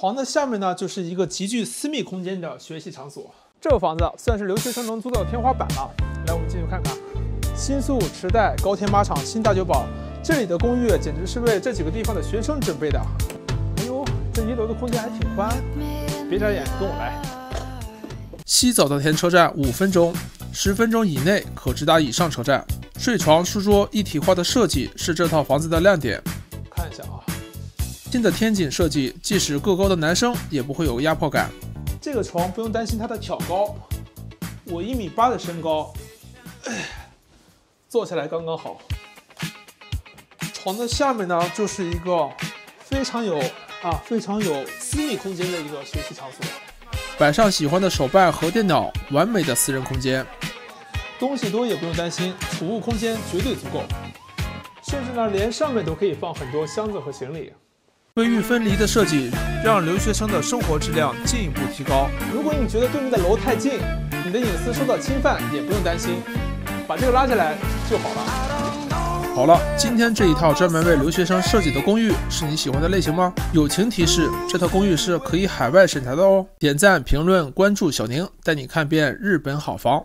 床的下面呢，就是一个极具私密空间的学习场所。这个房子算是留学生能租到的天花板了。来，我们进去看看。新宿、池袋、高田马场、新大久保，这里的公寓简直是为这几个地方的学生准备的。哎呦，这一楼的空间还挺宽。别眨眼，跟我来。西早稻田车站5分钟，10分钟以内可直达以上车站。睡床、书桌一体化的设计是这套房子的亮点。看一下啊。 新的天井设计，即使个高的男生也不会有压迫感。这个床不用担心它的挑高，我1.8米的身高，坐下来刚刚好。床的下面呢，就是一个非常有私密空间的一个学习场所，摆上喜欢的手办和电脑，完美的私人空间。东西多也不用担心，储物空间绝对足够，甚至呢，连上面都可以放很多箱子和行李。 卫浴分离的设计让留学生的生活质量进一步提高。如果你觉得对面的楼太近，你的隐私受到侵犯，也不用担心，把这个拉下来就好了。好了，今天这一套专门为留学生设计的公寓是你喜欢的类型吗？友情提示：这套公寓是可以海外审查的哦。点赞、评论、关注小宁，带你看遍日本好房。